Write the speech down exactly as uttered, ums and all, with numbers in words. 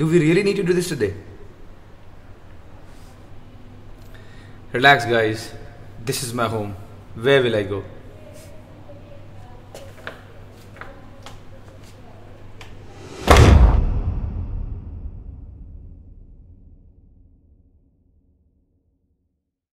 Do we really need to do this today? Relax guys, this is my home. Where will I go?